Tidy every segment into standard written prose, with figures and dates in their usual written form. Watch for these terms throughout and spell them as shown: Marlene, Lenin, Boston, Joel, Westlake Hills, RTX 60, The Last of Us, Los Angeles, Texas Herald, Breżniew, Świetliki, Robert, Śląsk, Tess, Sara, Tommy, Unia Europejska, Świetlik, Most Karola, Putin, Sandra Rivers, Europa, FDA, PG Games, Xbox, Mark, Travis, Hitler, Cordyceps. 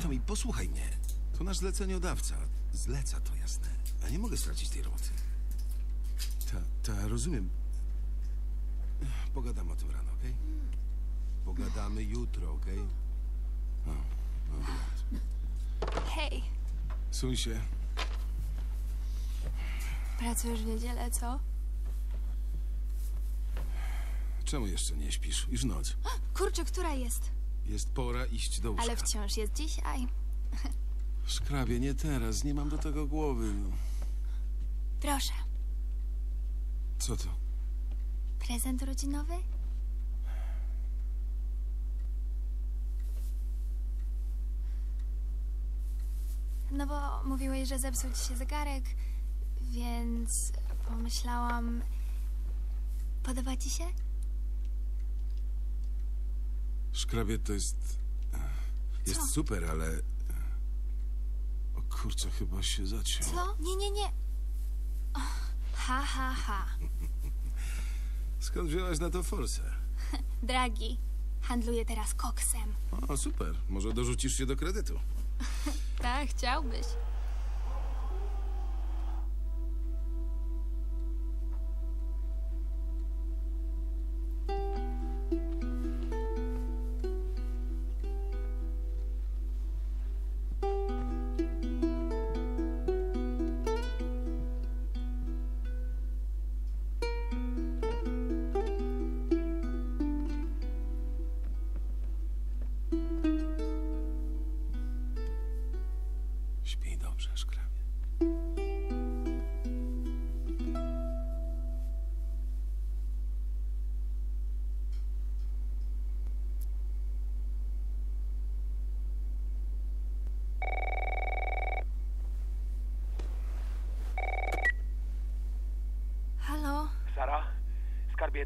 Tommy, posłuchaj mnie. To nasz zleceniodawca. Zleca to, jasne. A nie mogę stracić tej roboty. Rozumiem. Pogadamy o tym rano, okej? Okay? Pogadamy jutro, okej? Okay? Hej. Suń się. Pracujesz w niedzielę, co? Czemu jeszcze nie śpisz? Już noc. Kurczę, która jest? Jest pora iść do łóżka. Ale wciąż jest dzisiaj. Szkrabie, nie teraz. Nie mam do tego głowy. No. Proszę. Co to? Prezent rodzinowy? No bo mówiłeś, że zepsuł ci się zegarek, więc pomyślałam... Podoba ci się? Szkrabie, to jest... Jest co? Super, ale... O kurczę, chyba się zaciął. Co? Nie. Oh, ha. Skąd wzięłaś na to forsę? Dragi, handluję teraz koksem. O, super. Może dorzucisz się do kredytu. Tak, chciałbyś.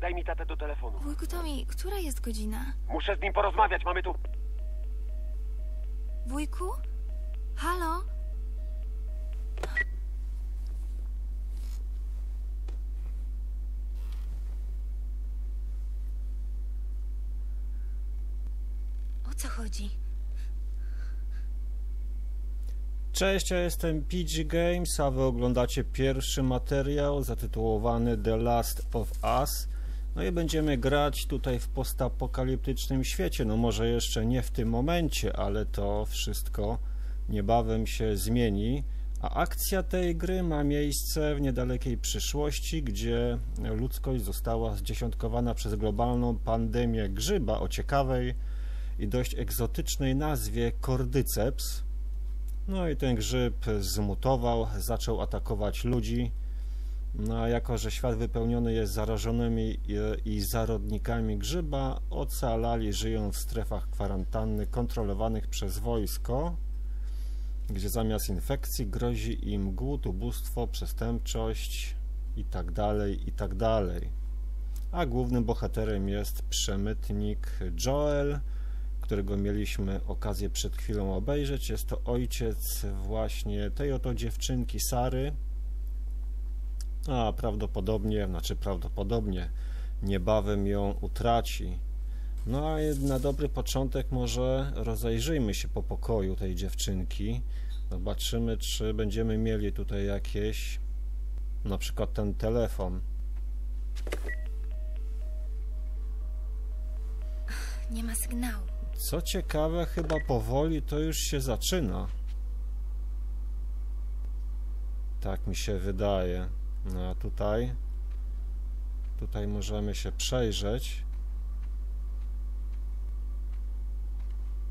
Daj mi tatę do telefonu. Wujku Tommy, która jest godzina? Muszę z nim porozmawiać, mamy tu... Wujku? Halo? O co chodzi? Cześć, ja jestem PG Games, a wy oglądacie pierwszy materiał zatytułowany The Last of Us. No i będziemy grać tutaj w postapokaliptycznym świecie. No może jeszcze nie w tym momencie, ale to wszystko niebawem się zmieni. A akcja tej gry ma miejsce w niedalekiej przyszłości, gdzie ludzkość została zdziesiątkowana przez globalną pandemię grzyba o ciekawej i dość egzotycznej nazwie Cordyceps. No i ten grzyb zmutował, zaczął atakować ludzi. No a jako, że świat wypełniony jest zarażonymi i zarodnikami grzyba, ocalali żyją w strefach kwarantanny kontrolowanych przez wojsko, gdzie zamiast infekcji grozi im głód, ubóstwo, przestępczość itd. A głównym bohaterem jest przemytnik Joel, którego mieliśmy okazję przed chwilą obejrzeć. Jest to ojciec właśnie tej oto dziewczynki Sary. A prawdopodobnie niebawem ją utraci. No a na dobry początek może rozejrzyjmy się po pokoju tej dziewczynki. Zobaczymy, czy będziemy mieli tutaj jakieś, na przykład ten telefon. Nie ma sygnału. Co ciekawe, chyba powoli to już się zaczyna. Tak mi się wydaje. No a tutaj możemy się przejrzeć.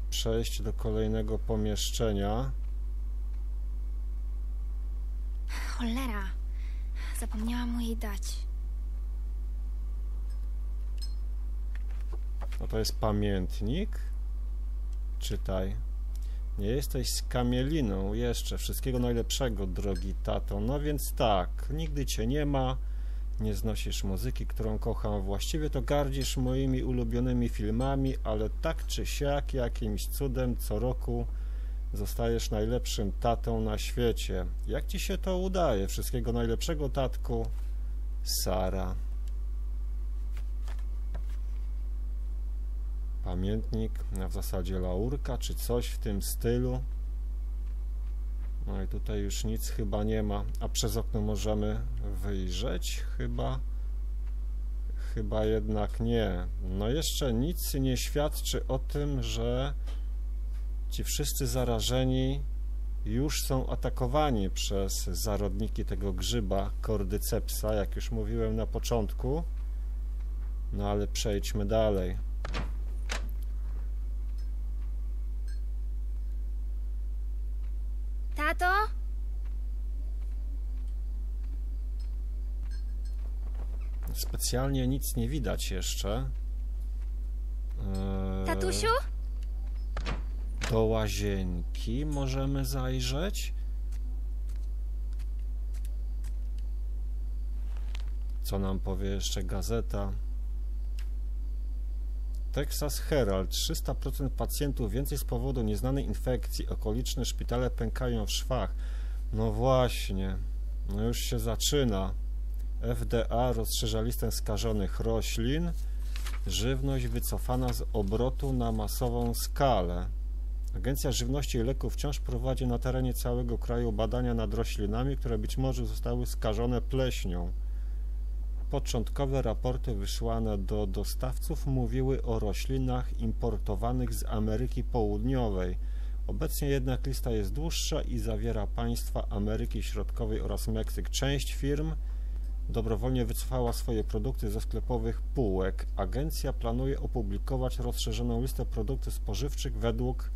Przejść do kolejnego pomieszczenia. Cholera! Zapomniałam mu jej dać. No to jest pamiętnik. Czytaj. Nie jesteś skamieliną jeszcze. Wszystkiego najlepszego, drogi tato. No więc tak, nigdy cię nie ma. Nie znosisz muzyki, którą kocham. Właściwie to gardzisz moimi ulubionymi filmami, ale tak czy siak, jakimś cudem co roku zostajesz najlepszym tatą na świecie. Jak ci się to udaje? Wszystkiego najlepszego, tatku. Sara. pamiętnik, a w zasadzie laurka, czy coś w tym stylu. No i tutaj już nic chyba nie ma, a przez okno możemy wyjrzeć chyba. Chyba jednak nie. No jeszcze nic nie świadczy o tym, że ci wszyscy zarażeni już są atakowani przez zarodniki tego grzyba Cordycepsa, jak już mówiłem na początku. No ale przejdźmy dalej. Tato? Specjalnie nic nie widać jeszcze. Tatusiu? Do łazienki możemy zajrzeć. Co nam powie jeszcze gazeta? Texas Herald. 300% pacjentów więcej z powodu nieznanej infekcji. Okoliczne szpitale pękają w szwach. No właśnie. No już się zaczyna. FDA rozszerza listę skażonych roślin. Żywność wycofana z obrotu na masową skalę. Agencja Żywności i Leków wciąż prowadzi na terenie całego kraju badania nad roślinami, które być może zostały skażone pleśnią. Początkowe raporty wysłane do dostawców mówiły o roślinach importowanych z Ameryki Południowej. Obecnie jednak lista jest dłuższa i zawiera państwa Ameryki Środkowej oraz Meksyk. Część firm dobrowolnie wycofała swoje produkty ze sklepowych półek. Agencja planuje opublikować rozszerzoną listę produktów spożywczych według...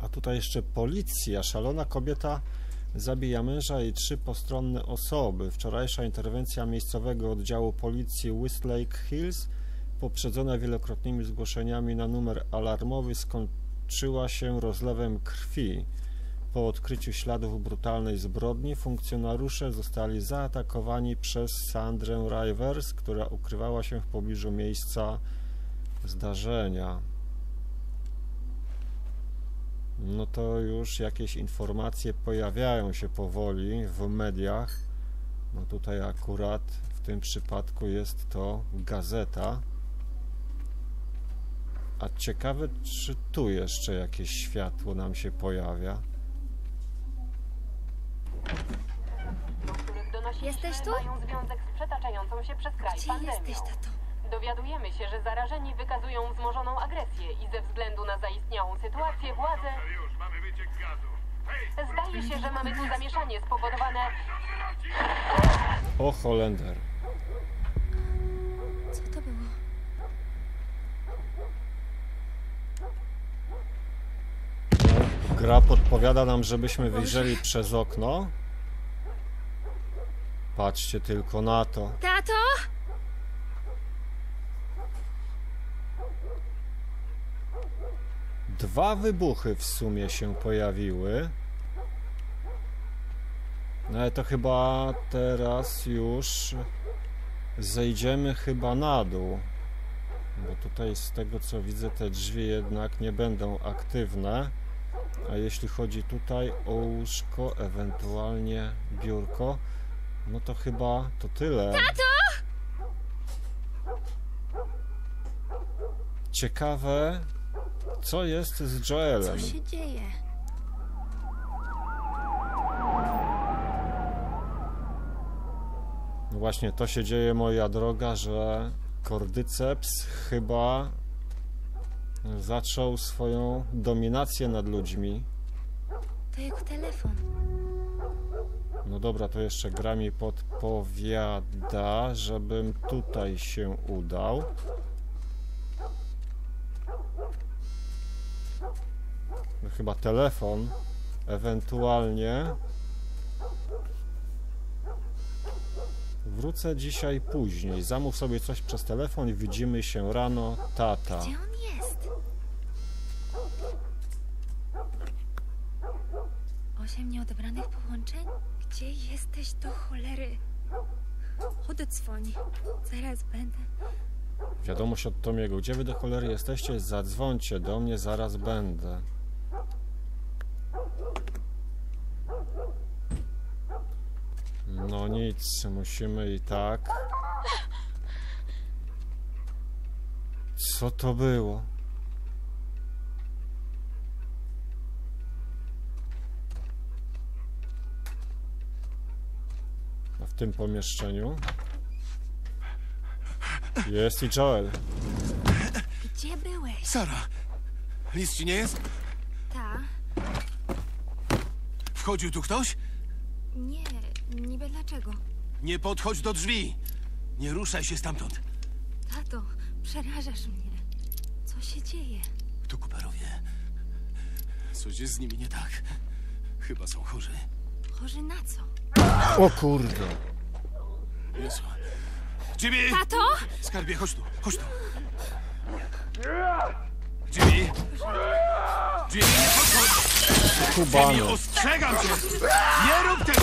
A tutaj jeszcze policja. Szalona kobieta zabija męża i 3 postronne osoby. Wczorajsza interwencja miejscowego oddziału policji Westlake Hills, poprzedzona wielokrotnymi zgłoszeniami na numer alarmowy, skończyła się rozlewem krwi. Po odkryciu śladów brutalnej zbrodni funkcjonariusze zostali zaatakowani przez Sandrę Rivers, która ukrywała się w pobliżu miejsca zdarzenia. No to już jakieś informacje pojawiają się powoli w mediach. No tutaj akurat w tym przypadku jest to gazeta. A ciekawe, czy tu jeszcze jakieś światło nam się pojawia. Jesteś tu? Mają związek z przetaczającą się przez kraj pandemią. Gdzie jesteś, tato? Dowiadujemy się, że zarażeni wykazują wzmożoną agresję i ze względu na zaistniałą sytuację władze... Zdaje się, że mamy tu zamieszanie spowodowane... O Holender. Co to było? Gra podpowiada nam, żebyśmy wyjrzeli przez okno. Patrzcie tylko na to. Tato? Dwa wybuchy w sumie się pojawiły. No ale to chyba teraz już zejdziemy chyba na dół. Bo tutaj z tego co widzę te drzwi jednak nie będą aktywne. A jeśli chodzi tutaj o łóżko, ewentualnie biurko, no to chyba to tyle. Tato! Ciekawe... Co jest z Joelem? Co się dzieje? No właśnie, to się dzieje, moja droga, że Cordyceps chyba zaczął swoją dominację nad ludźmi. To jego telefon. No dobra, to jeszcze gra mi podpowiada, żebym tutaj się udał. No chyba telefon, ewentualnie. Wrócę dzisiaj później. Zamów sobie coś przez telefon i widzimy się rano, tata. Gdzie on jest? 8 nieodebranych połączeń? Gdzie jesteś do cholery? Odzwoń. Zaraz będę. Wiadomość od Tomiego. Gdzie wy do cholery jesteście? Zadzwońcie do mnie, zaraz będę. No nic, musimy i tak Co to było? A w tym pomieszczeniu jest i Joel. Gdzie byłeś? Sara, nic ci nie jest? Ta. Wchodził tu ktoś? Nie, niby dlaczego. Nie podchodź do drzwi! Nie ruszaj się stamtąd. Tato, przerażasz mnie. Co się dzieje? Tu Cooperowie. Coś jest z nimi nie tak. Chyba są chorzy. Chorzy na co? O kurde. Jezu. Jimmy! Tato? Skarbie, chodź tu, chodź tu. Jimmy! Jimmy, nie podchodź! Jimmy, ostrzegam cię! Nie rób tego!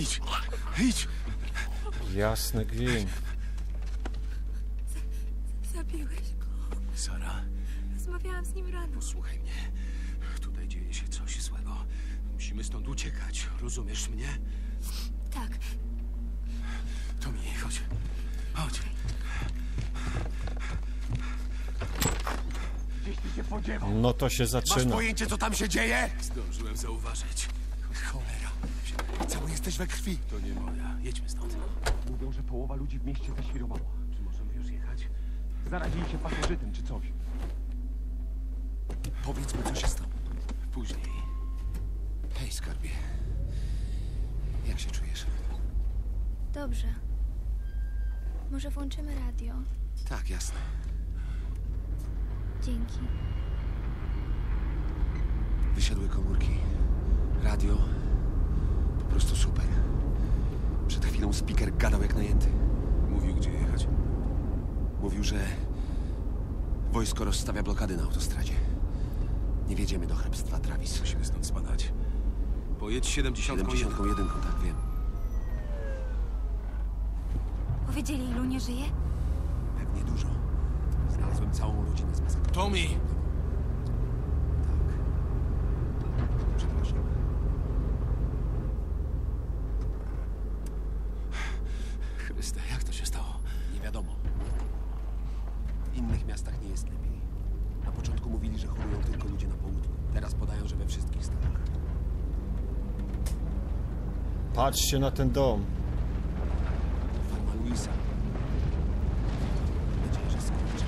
Idź, idź! Jasny gwint. Zabiłeś go. Sara. Rozmawiałam z nim rano. Posłuchaj mnie. Tutaj dzieje się coś złego. Musimy stąd uciekać. Rozumiesz mnie? Tak. Tommy, chodź. Chodź. Gdzieś ty się podziewał. No to się zaczyna. Masz pojęcie, co tam się dzieje? Zdążyłem zauważyć. Cholera. Cały jesteś we krwi. To nie moja. Jedźmy stąd. Mówią, że połowa ludzi w mieście zaświrowało. Czy możemy już jechać? Zarazili się pasożytem czy coś. Powiedz mi, co się stało. Później. Hej, skarbie. Jak się czujesz? Dobrze. Może włączymy radio? Tak, jasne. Dzięki. Wysiadły komórki. Radio. Po prostu super. Przed chwilą speaker gadał jak najęty. Mówił, gdzie jechać. Mówił, że wojsko rozstawia blokady na autostradzie. Nie wjedziemy do hrabstwa Travis. Musimy stąd spadać. Pojedź 71, tak wiem. Powiedzieli, ilu nie żyje? Pewnie dużo. Znalazłem całą rodzinę z masakry. Tommy! Tak. Przepraszam. Chryste, jak to się stało? Nie wiadomo. W innych miastach nie jest lepiej. Na początku mówili, że chorują tylko ludzie na południu. Teraz podają, że we wszystkich stanach. Patrzcie na ten dom. Farma Luisa. Mam nadzieję, że skończy.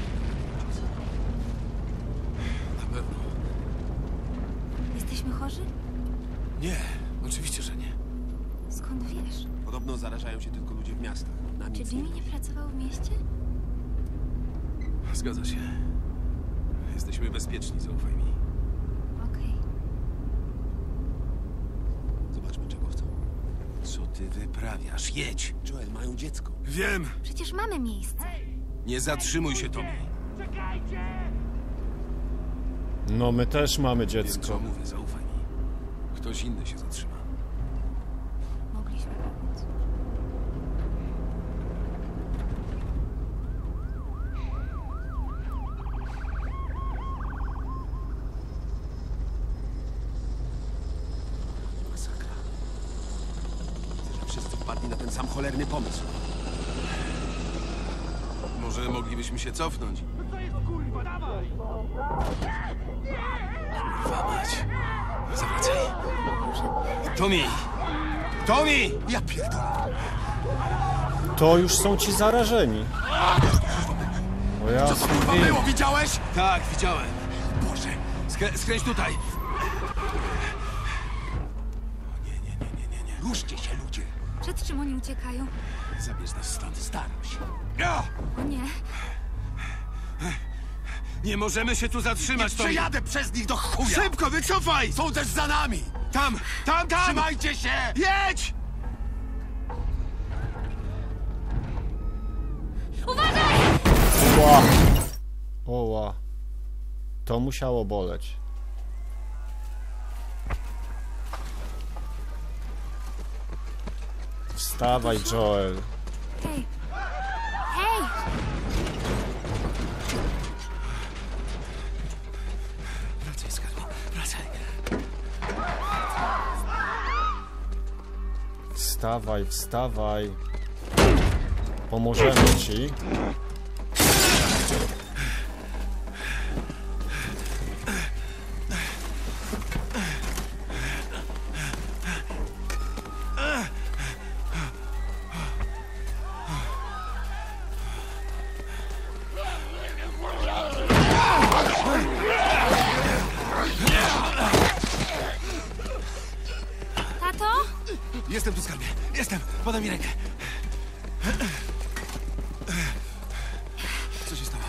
Na pewno. Jesteśmy chorzy? Nie, oczywiście, że nie. Skąd wiesz? Podobno zarażają się tylko ludzie w miastach. Czy Jimmy nie pracował w mieście? Zgadza się. Jesteśmy bezpieczni, zaufaj mi. Okej. Zobaczmy, czego chcą. Co ty wyprawiasz? Jedź! Joel, mają dziecko. Wiem! Przecież mamy miejsce. Nie zatrzymuj się, Tommy. Czekajcie! No, my też mamy dziecko. Wiem, co mówię, zaufaj mi. Ktoś inny się zatrzyma. Mogliśmy pomóc. Sam cholerny pomysł. Może moglibyśmy się cofnąć? Co jest, kurwa, dawaj! Kurwa mać. Zawracaj. Tommy! Tommy! Ja pierdolę. To już są ci zarażeni. O ja. Co to kurwa było? Widziałeś? Tak, widziałem. Boże. Skręć tutaj. Nie. Ruszcie się, ludzie. Przed czym oni uciekają? Zabierz nas stąd, staram się. O nie. Nie możemy się tu zatrzymać, to. Przejadę przez nich do chuja! Szybko, wycofaj! Są też za nami! Tam! Trzymajcie się! Jedź! Uważaj! Oła. Oła. To musiało boleć. Wstawaj, Joel. Hej! Hej! Wracaj, skarbie, wracaj. Wstawaj. Pomożemy ci. Jestem tu, skarbie. Jestem. Podaj mi rękę. Co się stało?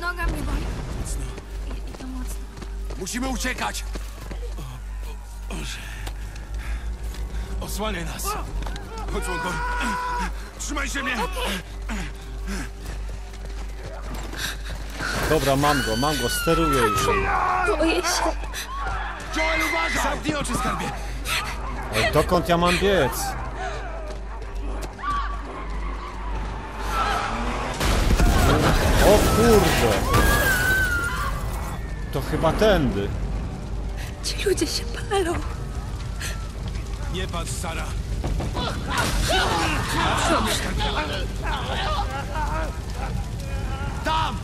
Noga mnie boli. Mocno. I to mocno. Musimy uciekać. O Boże. Osłaniaj nas. Chodź, łąko. Trzymaj się mnie. Dobra, mam go, steruję już. Boję się. Joel, uważaj! Zamknij oczy, skarbie. Ej, dokąd ja mam biec? O kurde! To chyba tędy. Ci ludzie się palą. Nie patrz, Sara. Tam!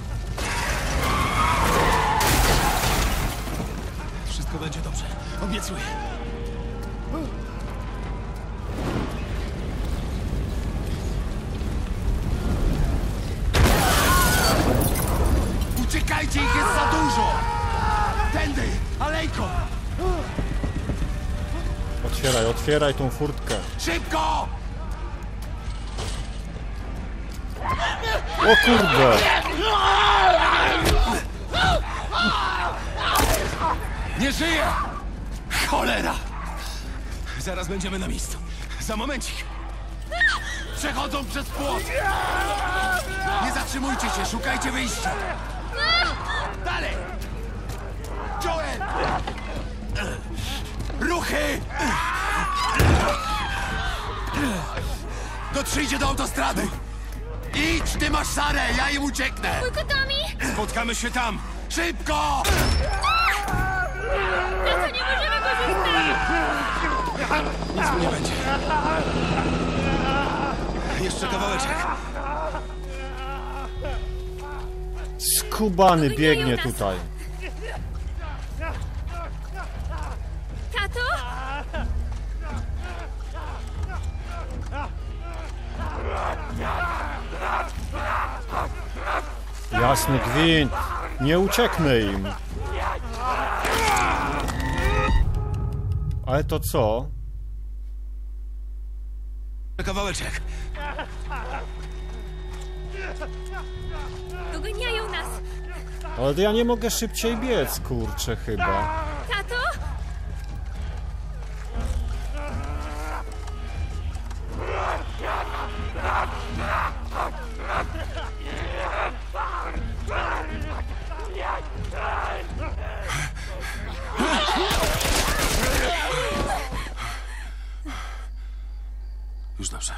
Wszystko będzie dobrze. Obiecuję. Uciekajcie, ich jest za dużo! Tędy, alejko! Otwieraj tą furtkę. Szybko! O kurde! Nie żyje! Cholera! Zaraz będziemy na miejscu. Za momencik. Przechodzą przez płot. Nie zatrzymujcie się, szukajcie wyjścia. Dalej! Joel! Ruchy! Dotrzyjcie do autostrady! Idź, ty masz Sarę, ja im ucieknę! Wujku Tommy! Spotkamy się tam! Szybko! Tylko nie możemy korzystać! Nic mu nie będzie. Jeszcze kawałeczek. Skubany biegnie tutaj. Tato? Jasny gwint. Nie ucieknę im. Ale to co? Kawałeczek. Doganiają nas. Ale ja nie mogę szybciej biec, kurczę, chyba. Tato?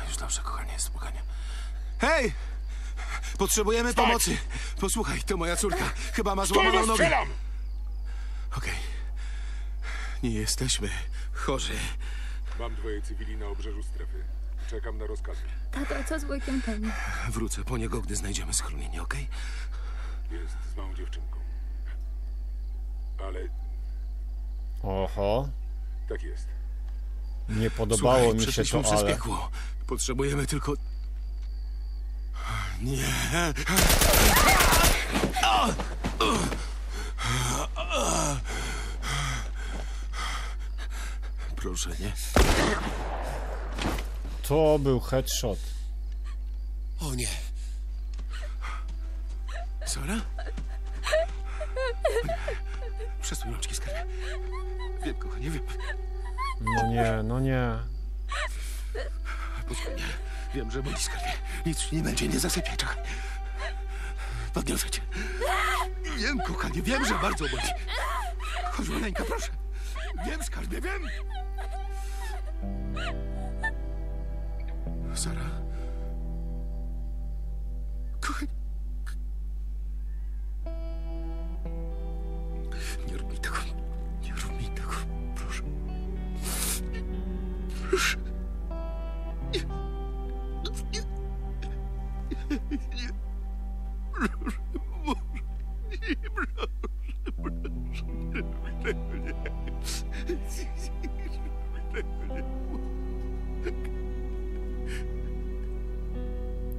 Już dobrze, kochanie, spokojnie. Hej! Potrzebujemy pomocy! Posłuchaj, to moja córka. Chyba ma złamaną nogę. Okej. Nie jesteśmy chorzy. Mam dwoje cywili na obrzeżu strefy. Czekam na rozkazy. Tato, co z wujkiem Tommy? Wrócę po niego, gdy znajdziemy schronienie, okej? Jest z małą dziewczynką. Ale... Oho. Tak jest. Nie podobało mi się to, ale... Piekło. Potrzebujemy tylko... Nie... Proszę, nie? To był headshot. O nie. Sara? Przesuń rączki, skarbie. Wiem, kochanie, wiem. No nie. Posłuchaj mnie. Wiem, że boli, skarbie. Nic nie będzie, nie zasypiaj, czekaj. Podniosę cię. Wiem, kochanie, wiem, że bardzo boli. Chodź, maleńka, proszę. Wiem, skarbie, wiem. Sara. Kochanie. Nie rób mi tego.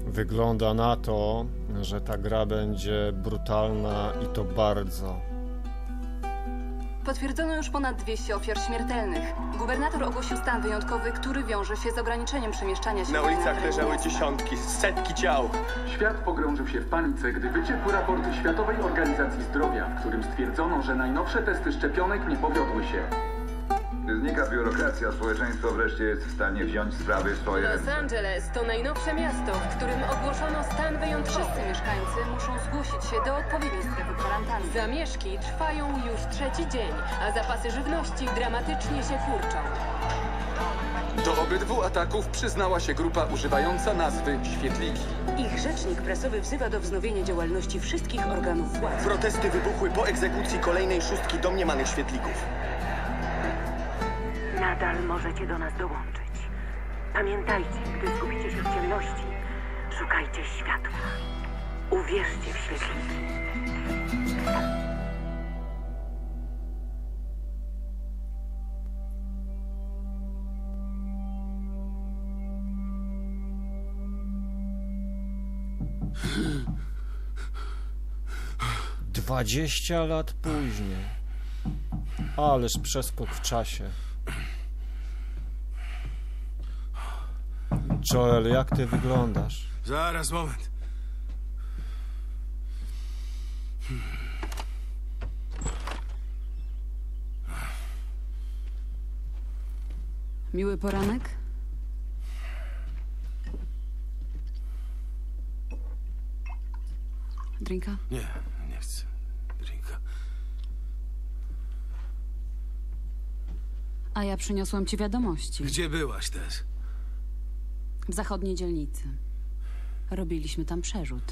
Wygląda na to, że ta gra będzie brutalna i to bardzo. Potwierdzono już ponad 200 ofiar śmiertelnych. Gubernator ogłosił stan wyjątkowy, który wiąże się z ograniczeniem przemieszczania się. Na ulicach leżały dziesiątki, setki ciał. Świat pogrążył się w panice, gdy wyciekł raport Światowej Organizacji Zdrowia, w którym stwierdzono, że najnowsze testy szczepionek nie powiodły się. Gdy znika biurokracja, społeczeństwo wreszcie jest w stanie wziąć sprawy w swoje ręce. Los Angeles to najnowsze miasto, w którym ogłoszono stan wyjątkowy. Wszyscy mieszkańcy muszą zgłosić się do odpowiedniej strefy kwarantanny. Zamieszki trwają już trzeci dzień, a zapasy żywności dramatycznie się kurczą. Do obydwu ataków przyznała się grupa używająca nazwy Świetliki. Ich rzecznik prasowy wzywa do wznowienia działalności wszystkich organów władzy. Protesty wybuchły po egzekucji kolejnej szóstki domniemanych Świetlików. Nadal możecie do nas dołączyć. Pamiętajcie, gdy zgubicie się w ciemności, szukajcie światła. Uwierzcie w świetliki. 20 lat później. Ależ przeskok w czasie. Joel, jak ty wyglądasz? Zaraz, moment. Miły poranek? Drinka? Nie, nie chcę drinka. A ja przyniosłam ci wiadomości. Gdzie byłaś, Tess? W zachodniej dzielnicy. Robiliśmy tam przerzut.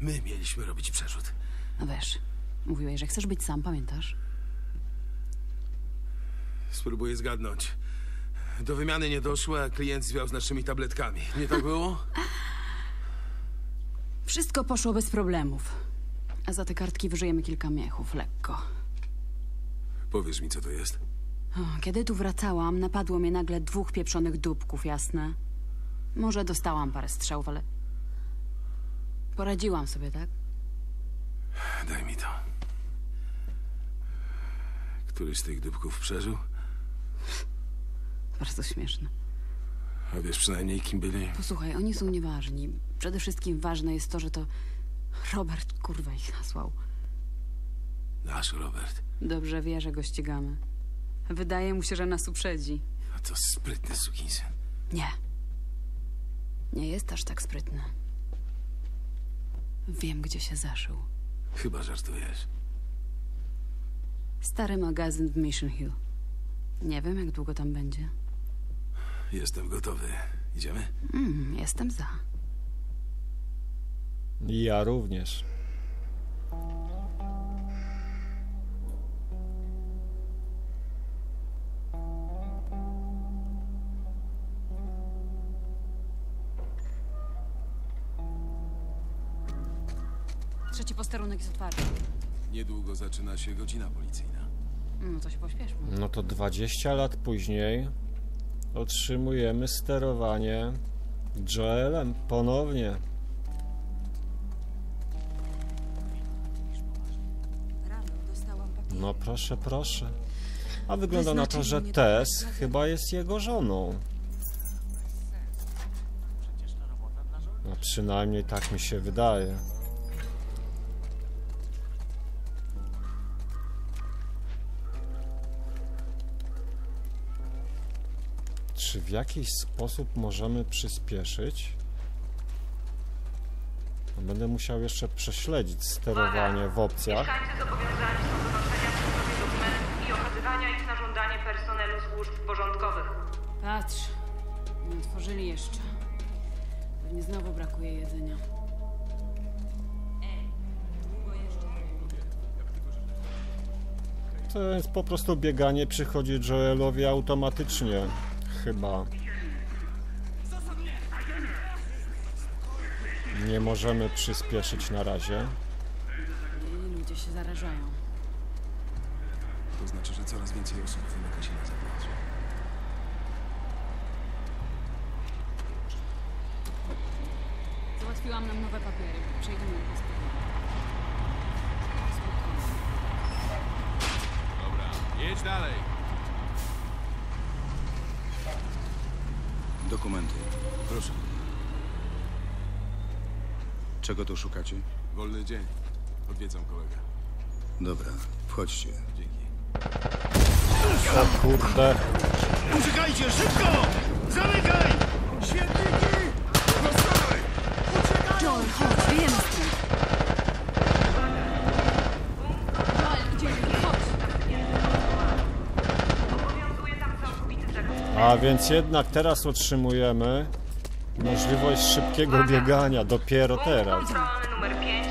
My mieliśmy robić przerzut. No wiesz, mówiłeś, że chcesz być sam, pamiętasz? Spróbuję zgadnąć. Do wymiany nie doszło, a klient zwiał z naszymi tabletkami. Nie tak było? Wszystko poszło bez problemów. A za te kartki wyżyjemy kilka miechów, lekko. Powiesz mi, co to jest? Kiedy tu wracałam, napadło mnie nagle dwóch pieprzonych dupków, jasne? Może dostałam parę strzałów, ale... poradziłam sobie, tak? Daj mi to. Któryś z tych dupków przeżył? Bardzo śmieszne. A wiesz przynajmniej, kim byli? Posłuchaj, oni są nieważni. Przede wszystkim ważne jest to, że to... Robert, kurwa, ich nasłał. Nasz Robert. Dobrze wie, że go ścigamy. Wydaje mu się, że nas uprzedzi. A to sprytny sukinsyn. Nie. Nie jest aż tak sprytny. Wiem, gdzie się zaszył. Chyba żartujesz. Stary magazyn w Mission Hill. Nie wiem, jak długo tam będzie. Jestem gotowy. Idziemy? Jestem za. Ja również. Trzeci posterunek jest otwarty. Niedługo zaczyna się godzina policyjna. No to się pośpieszmy. No to 20 lat później otrzymujemy sterowanie Joelem ponownie. No proszę, proszę. A wygląda na to, że Tess chyba jest jego żoną. No przynajmniej tak mi się wydaje. Czy w jakiś sposób możemy przyspieszyć? Będę musiał jeszcze prześledzić sterowanie w opcjach. Mieszkańcy zobowiązani są do noszenia przy sobie dokumentów i okazywania ich na żądanie personelu służb porządkowych. Patrz, nie otworzyli jeszcze. Pewnie znowu brakuje jedzenia. To jest po prostu bieganie, przychodzi Joelowi automatycznie. Chyba nie możemy przyspieszyć na razie. I ludzie się zarażają. To znaczy, że coraz więcej osób wymyka się na zewnątrz. Załatwiłam nam nowe papiery. Przejdziemy na spokojnie. Idź dalej. Dokumenty. Proszę. Czego tu szukacie? Wolny dzień. Odwiedzam kolegę. Dobra, wchodźcie. Dzięki. O kurde. Uciekajcie, szybko! Zamykaj! Świetniki! Rozstawaj! Uciekaj! Joel, chodź, wiem z tym. Joel, gdzie? Chodź! A więc jednak teraz otrzymujemy możliwość szybkiego biegania, dopiero teraz.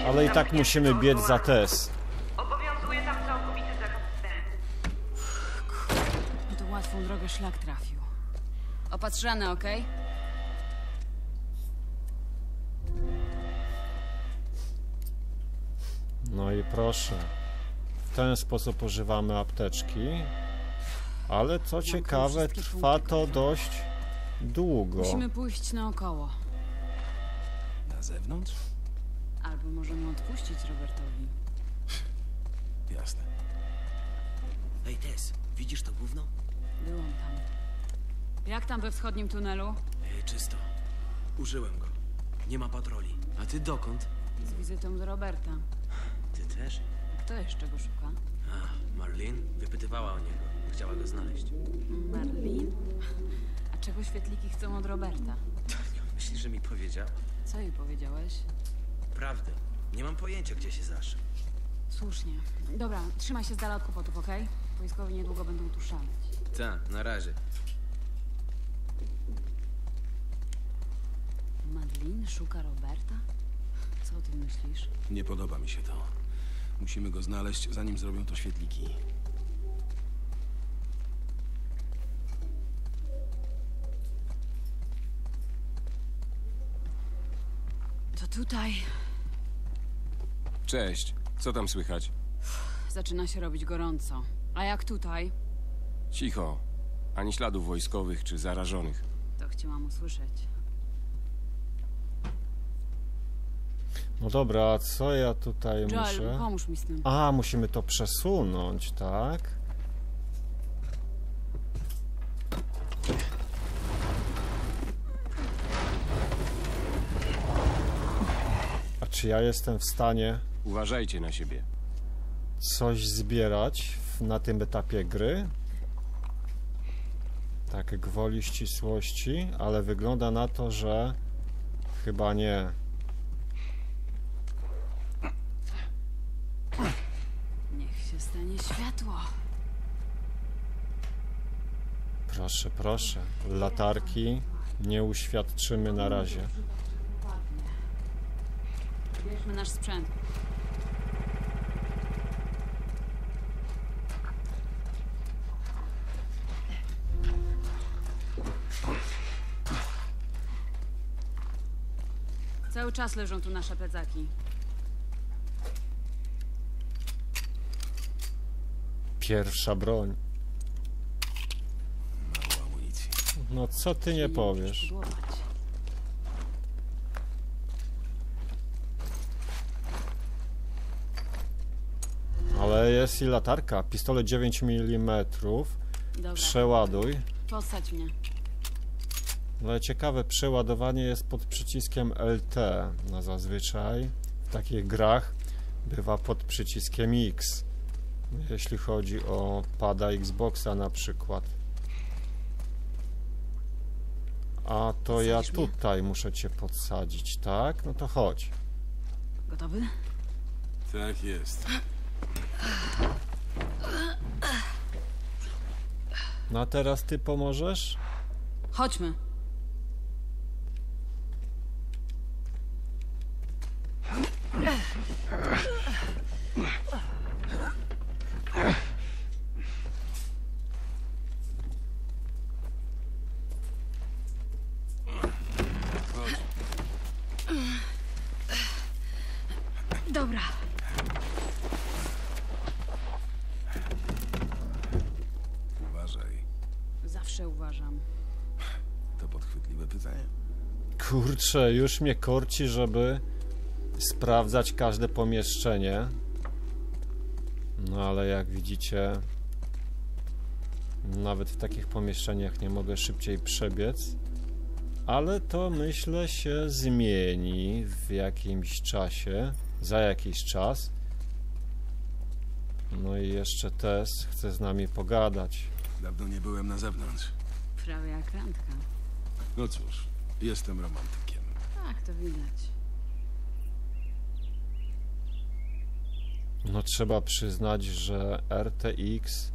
Ale i tak musimy biec za Tess. Obowiązuje tam całkowity zakaz wstępu. No to łatwą drogę szlak trafił. Opatrzane, okej? No i proszę. W ten sposób używamy apteczki. Ale co ciekawe, trwa to dość długo. Musimy pójść naokoło. Na zewnątrz? Albo możemy odpuścić Robertowi. Jasne. Ej, Tess, widzisz to gówno? Byłam tam. Jak tam we wschodnim tunelu? Ej, czysto. Użyłem go. Nie ma patroli. A ty dokąd? Z wizytą do Roberta. Ty też? A kto jeszcze go szuka? A, Marlene wypytywała o niego. Chciała go znaleźć. Marlene? A czego świetliki chcą od Roberta? Myślisz, że mi powiedziała? Co jej powiedziałeś? Prawdę. Nie mam pojęcia, gdzie się zaszył. Słusznie. Dobra, trzymaj się z dala od kłopotów, okej? Wojskowi niedługo będą tu szaleć. Tak, na razie. Madeleine szuka Roberta? Co o tym myślisz? Nie podoba mi się to. Musimy go znaleźć, zanim zrobią to świetliki. To tutaj... Cześć. Co tam słychać? Zaczyna się robić gorąco. A jak tutaj? Cicho. Ani śladów wojskowych czy zarażonych. To chciałam usłyszeć. No dobra, a co ja tutaj Joel, muszę? Pomóż mi z tym. A, musimy to przesunąć, tak? A czy ja jestem w stanie... Uważajcie na siebie. Coś zbierać na tym etapie gry. Tak gwoli ścisłości, ale wygląda na to, że chyba nie. Niech się stanie światło. Proszę, proszę. Latarki nie uświadczymy na razie. Bierzmy nasz sprzęt. Cały czas leżą tu nasze plecaki. Pierwsza broń. No co ty nie powiesz? Ale jest i latarka. Pistolet 9 mm. Dobra. Przeładuj. Posadź mnie. Ale ciekawe, przeładowanie jest pod przyciskiem LT. No zazwyczaj w takich grach bywa pod przyciskiem X. Jeśli chodzi o pada Xboxa na przykład. A to Posadzisz ja tutaj mnie? Muszę cię podsadzić, tak? No to chodź. Gotowy? Tak jest. No a teraz ty pomożesz? Chodźmy. Dobra. Uważaj. Zawsze uważam. To podchwytliwe pytanie. Kurczę, już mnie korci, żeby sprawdzać każde pomieszczenie. No ale jak widzicie, Nawet w takich pomieszczeniach nie mogę szybciej przebiec. Ale to myślę się zmieni w jakimś czasie, za jakiś czas. No i jeszcze Tess chce z nami pogadać. Dawno nie byłem na zewnątrz. Prawie jak randka. No cóż, jestem romantykiem. Tak, to widać. No trzeba przyznać, że RTX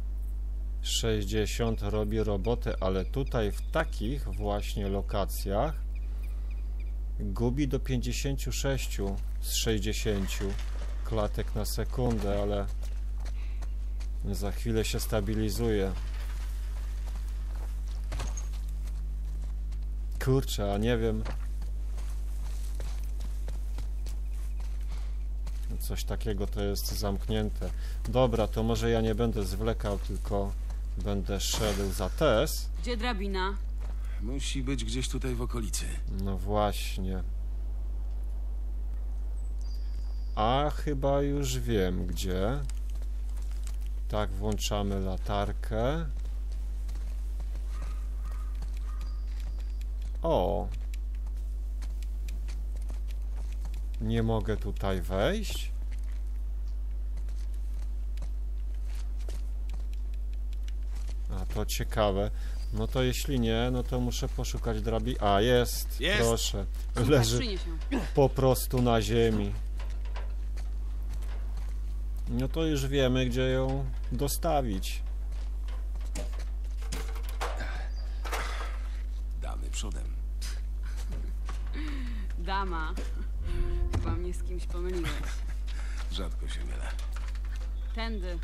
60 robi robotę, ale tutaj w takich właśnie lokacjach gubi do 56 z 60 klatek na sekundę, ale za chwilę się stabilizuje. Kurczę, a nie wiem. Coś takiego to jest zamknięte. Dobra, to może ja nie będę zwlekał, tylko będę szedł za Tess. Gdzie drabina? Musi być gdzieś tutaj w okolicy. No właśnie. A chyba już wiem gdzie. Tak, włączamy latarkę. O! Nie mogę tutaj wejść. A to ciekawe. No to jeśli nie, no to muszę poszukać drabiny. A jest, jest! Proszę. Leży po prostu na ziemi. No to już wiemy, gdzie ją dostawić. Damy przodem. Dama. Chyba mnie z kimś pomyliłeś. Rzadko się mylę. Tędy.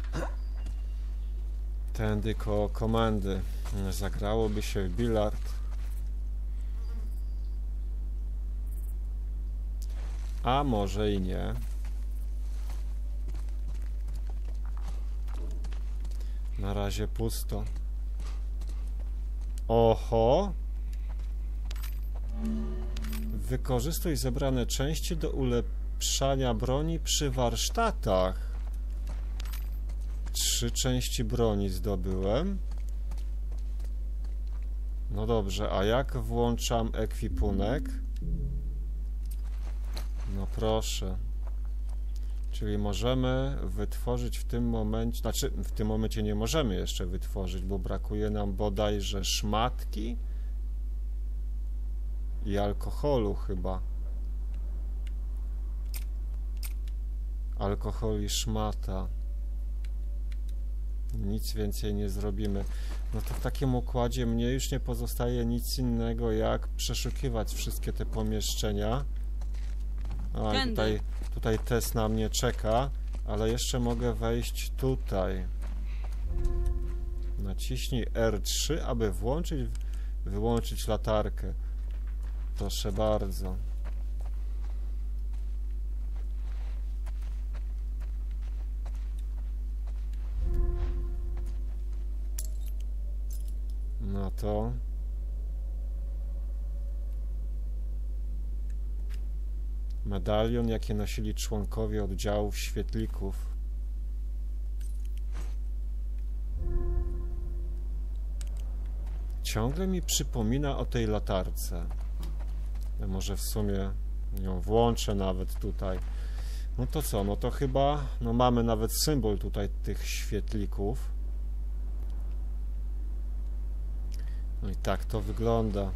Tędy koło komendy. Zagrałoby się w bilard. A może i nie. Na razie pusto. Oho! Wykorzystuj zebrane części do ulepszania broni przy warsztatach. 3 części broni zdobyłem. No dobrze, a jak włączam ekwipunek? No proszę. Czyli możemy wytworzyć w tym momencie... Znaczy, w tym momencie nie możemy jeszcze wytworzyć, bo brakuje nam bodajże szmatki i alkoholu chyba. Alkohol i szmata. Nic więcej nie zrobimy. No to w takim układzie mnie już nie pozostaje nic innego jak przeszukiwać wszystkie te pomieszczenia. A tutaj Tess na mnie czeka, ale jeszcze mogę wejść tutaj. Naciśnij R3, aby wyłączyć latarkę. Proszę bardzo. No to... Medalion, jaki nosili członkowie oddziałów świetlików. Ciągle mi przypomina o tej latarce. Może w sumie ją włączę nawet tutaj. No to co, no to chyba, no mamy nawet symbol tutaj tych świetlików. No i tak to wygląda.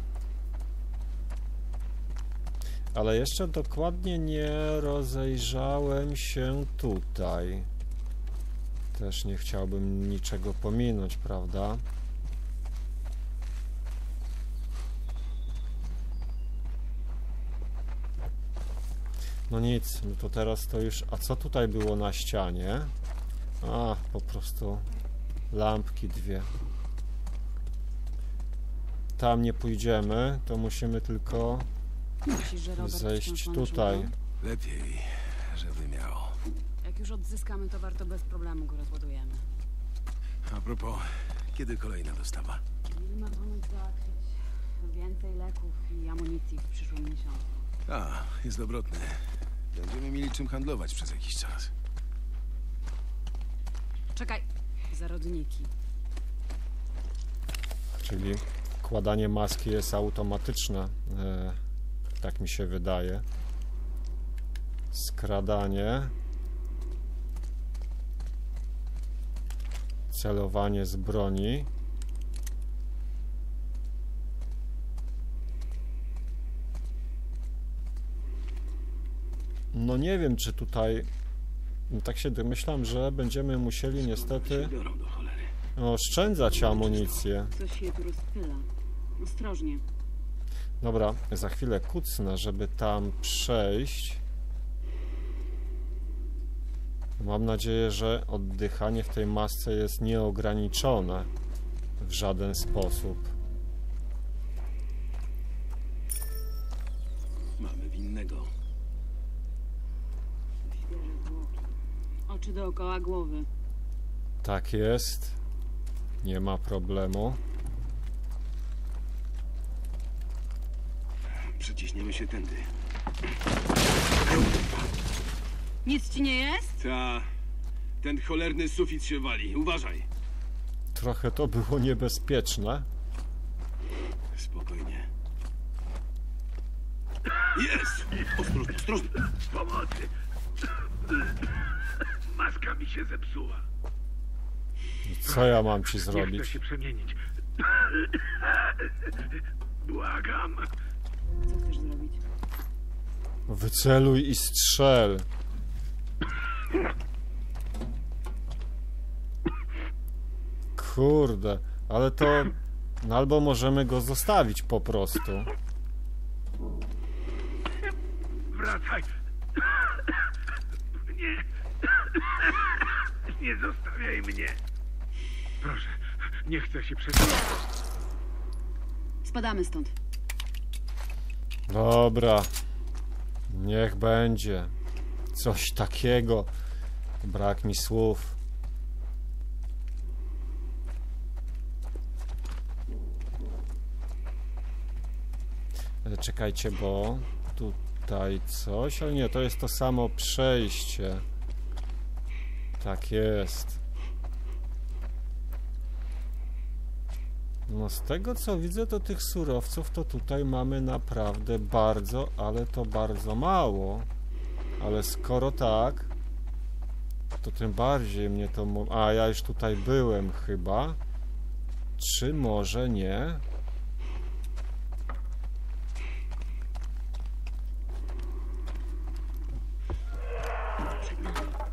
Ale jeszcze dokładnie nie rozejrzałem się tutaj. Też nie chciałbym niczego pominąć, prawda? No nic, no to teraz to już... A co tutaj było na ścianie? A, po prostu lampki 2. Tam nie pójdziemy, to musimy tylko zejść tutaj. Lepiej, żeby miało. Jak już odzyskamy towar, to bez problemu go rozładujemy. A propos, kiedy kolejna dostawa? Ile ma pomóc załatwić? Więcej leków i amunicji w przyszłym miesiącu. A, jest dobrotny. Będziemy mieli czym handlować przez jakiś czas. Czekaj, zarodniki. czyli kładanie maski jest automatyczne, tak mi się wydaje. Skradanie, celowanie z broni. No nie wiem, czy tutaj... No tak się domyślam, że będziemy musieli niestety oszczędzać amunicję. Dobra, za chwilę kucnę, żeby tam przejść. Mam nadzieję, że oddychanie w tej masce jest nieograniczone w żaden sposób. Mamy winnego. Oczy dookoła głowy. Tak jest. Nie ma problemu. Przyciśniemy się tędy. Nic ci nie jest? Ta. Ten cholerny sufit się wali. Uważaj. Trochę to było niebezpieczne. Spokojnie. Jest! Ostrożnie, ostrożnie. Pomocy. Maska mi się zepsuła. Co ja mam ci zrobić? Nie chcę się przemienić. Błagam. Co chcesz zrobić? Wyceluj i strzel. Kurde, ale to... No albo możemy go zostawić po prostu. Wracaj. Nie zostawiaj mnie. Proszę, nie chcę się przesunąć. Spadamy stąd. Dobra. Niech będzie. Coś takiego. Brak mi słów. Czekajcie, bo tutaj coś, ale nie, to jest to samo przejście. Tak jest. No z tego co widzę, to tych surowców to tutaj mamy naprawdę bardzo, ale to bardzo mało. Ale skoro tak, to tym bardziej mnie to... A, ja już tutaj byłem chyba. Czy może nie?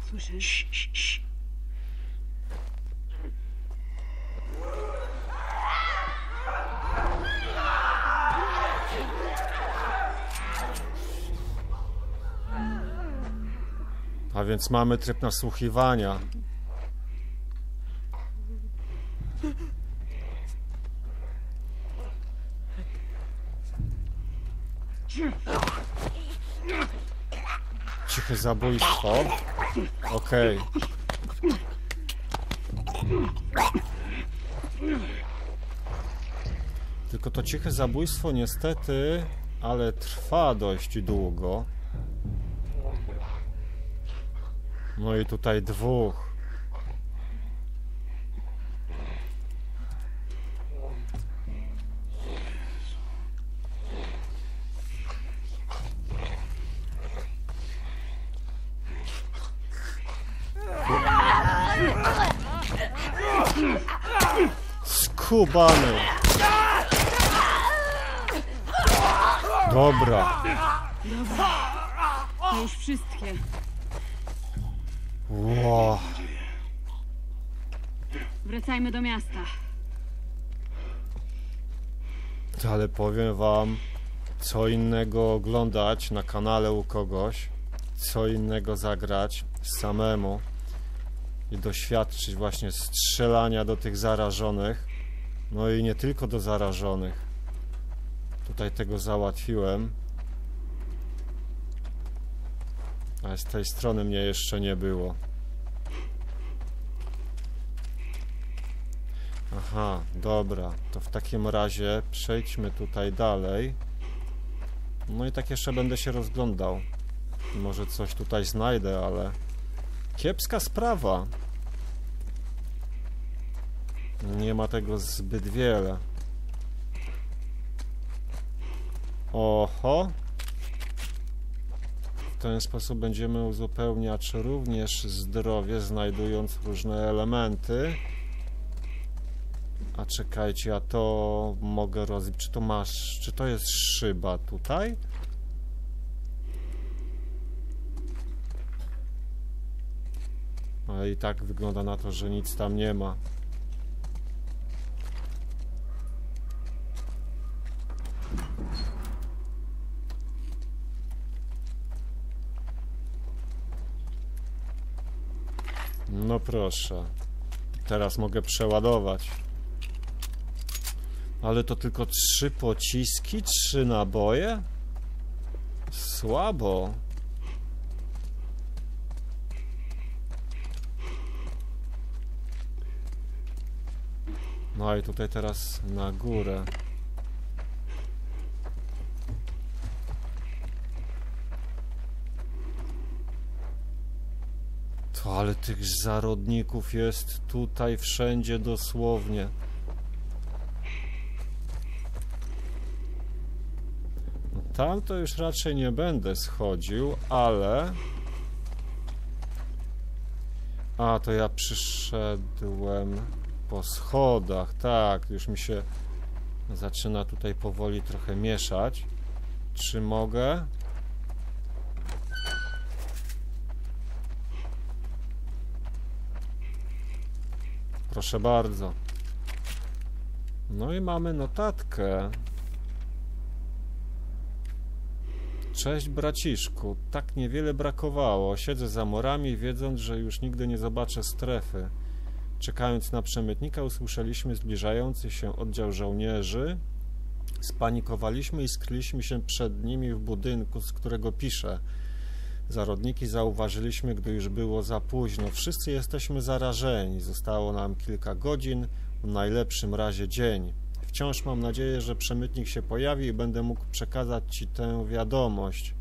Słyszysz? A więc mamy tryb nasłuchiwania. Ciche zabójstwo. Okej. Tylko to ciche zabójstwo niestety, ale trwa dość długo. No i tutaj dwóch. Skubany. Dobra. To już wszystkie. Wow. Wracajmy do miasta. Ale powiem wam, co innego oglądać na kanale u kogoś, co innego zagrać samemu i doświadczyć właśnie strzelania do tych zarażonych. No i nie tylko do zarażonych. Tutaj tego załatwiłem. A z tej strony mnie jeszcze nie było. Aha, dobra. To w takim razie przejdźmy tutaj dalej. No i tak jeszcze będę się rozglądał. Może coś tutaj znajdę, ale... Kiepska sprawa. Nie ma tego zbyt wiele. Oho. W ten sposób będziemy uzupełniać również zdrowie, znajdując różne elementy. A czekajcie, a to mogę rozbić. Czy to masz, czy to jest szyba tutaj? Ale i tak wygląda na to, że nic tam nie ma. No proszę. Teraz mogę przeładować. Ale to tylko 3 pociski, 3 naboje? Słabo. No i tutaj teraz na górę. To ale tych zarodników jest tutaj wszędzie dosłownie. Tam to już raczej nie będę schodził, ale... A, to ja przyszedłem po schodach, tak, już mi się zaczyna tutaj powoli trochę mieszać. Czy mogę? Proszę bardzo. No i mamy notatkę. Cześć braciszku, tak niewiele brakowało. Siedzę za murami, wiedząc, że już nigdy nie zobaczę strefy. Czekając na przemytnika, usłyszeliśmy zbliżający się oddział żołnierzy. Spanikowaliśmy i skryliśmy się przed nimi w budynku, z którego piszę. Zarodniki zauważyliśmy, gdy już było za późno. Wszyscy jesteśmy zarażeni. Zostało nam kilka godzin, w najlepszym razie dzień. Wciąż mam nadzieję, że przemytnik się pojawi i będę mógł przekazać ci tę wiadomość.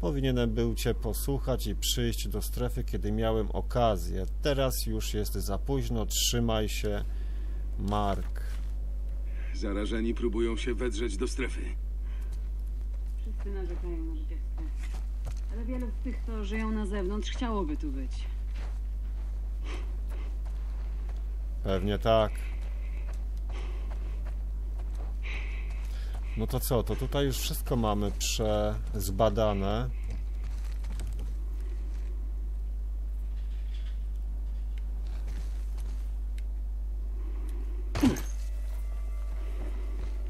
Powinienem był cię posłuchać i przyjść do strefy, kiedy miałem okazję. Teraz już jest za późno. Trzymaj się, Mark. Zarażeni próbują się wedrzeć do strefy. Wszyscy narzekają na życie w strefie. Ale wiele z tych, co żyją na zewnątrz, chciałoby tu być. Pewnie tak. No to co, to tutaj już wszystko mamy przezbadane.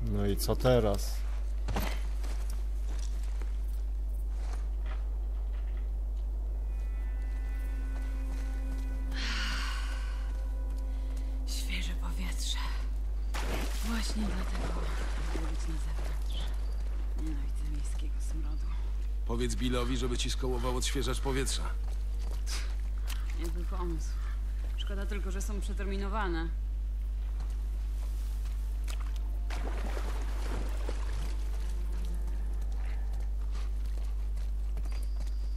No i co teraz? Świeże powietrze. Właśnie dlatego. Nienawidzę miejskiego smrodu. Powiedz Billowi, żeby ci skołował odświeżacz powietrza. Niezły pomysł. Szkoda tylko, że są przeterminowane.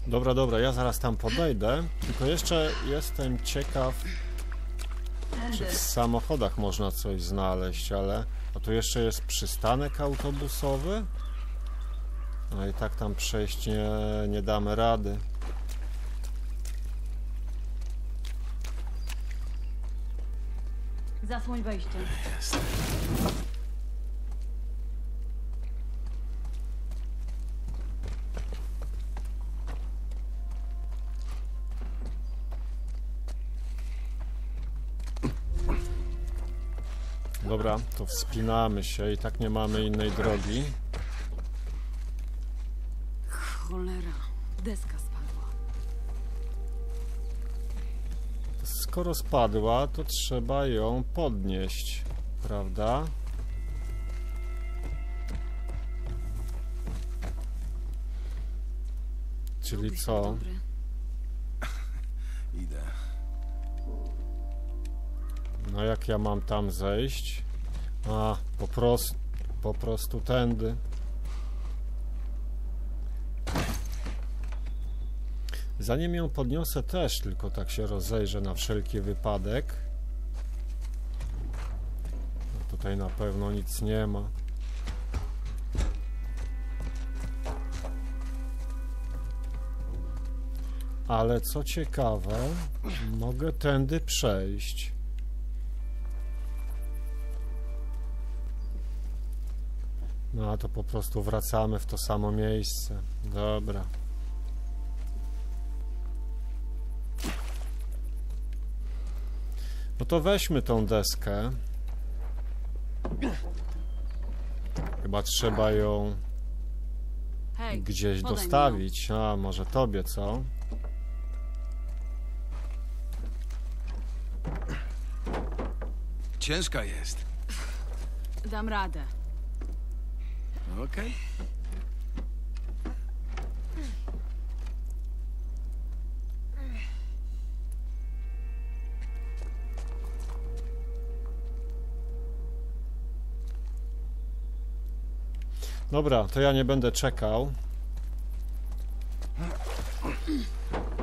Dobra, dobra, ja zaraz tam podejdę. Tylko jeszcze jestem ciekaw, czy w samochodach można coś znaleźć, ale... A tu jeszcze jest przystanek autobusowy. No i tak tam przejść nie damy rady. Zasłoń wejście. Jest. Dobra, to wspinamy się i tak nie mamy innej drogi. Cholera, deska spadła. Skoro spadła, to trzeba ją podnieść, prawda? Czyli co? Idę. No jak ja mam tam zejść? A, po prostu tędy. Zanim ją podniosę też, tylko tak się rozejrzę na wszelki wypadek. No tutaj na pewno nic nie ma. Ale co ciekawe, mogę tędy przejść. No a to po prostu wracamy w to samo miejsce. Dobra. No to weźmy tą deskę. Chyba trzeba ją gdzieś dostawić. A może tobie, co? Ciężka jest. Dam radę. Okej. Dobra, to ja nie będę czekał.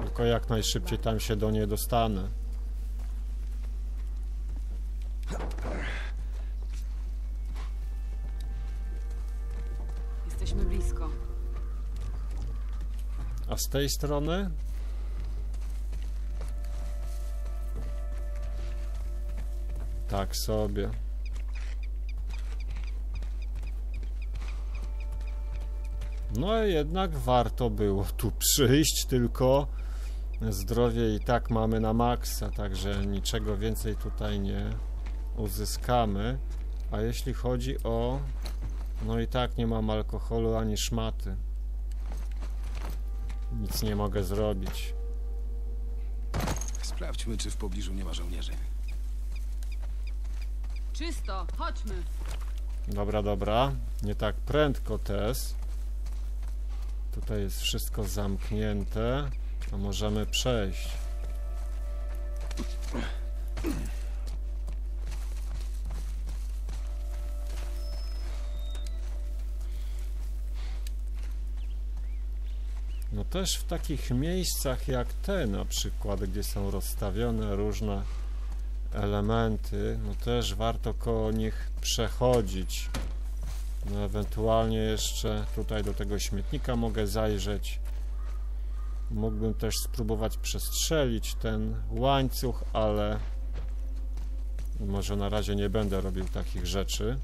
Tylko jak najszybciej tam się do niej dostanę. Jesteśmy blisko. A z tej strony? Tak sobie. No jednak warto było tu przyjść, tylko zdrowie i tak mamy na maksa, także niczego więcej tutaj nie uzyskamy. A jeśli chodzi o... no i tak nie mam alkoholu ani szmaty. Nic nie mogę zrobić. Sprawdźmy, czy w pobliżu nie ma żołnierzy. Czysto, chodźmy. Dobra, dobra. Nie tak prędko, Tess. Tutaj jest wszystko zamknięte, to możemy przejść. No też w takich miejscach jak te na przykład, gdzie są rozstawione różne elementy, no też warto koło nich przechodzić. No ewentualnie jeszcze tutaj do tego śmietnika mogę zajrzeć. Mógłbym też spróbować przestrzelić ten łańcuch, ale może na razie nie będę robił takich rzeczy.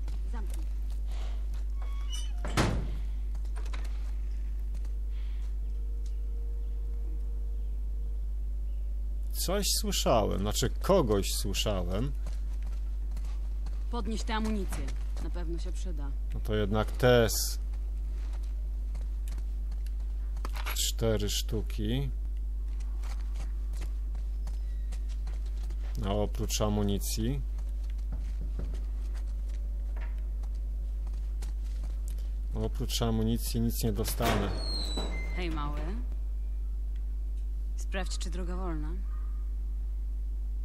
Coś słyszałem, znaczy kogoś słyszałem. Podnieś tę amunicję. Na pewno się przyda. No to jednak Tess. 4 sztuki. A oprócz amunicji. Oprócz amunicji nic nie dostanę. Hej mały. Sprawdź, czy droga wolna.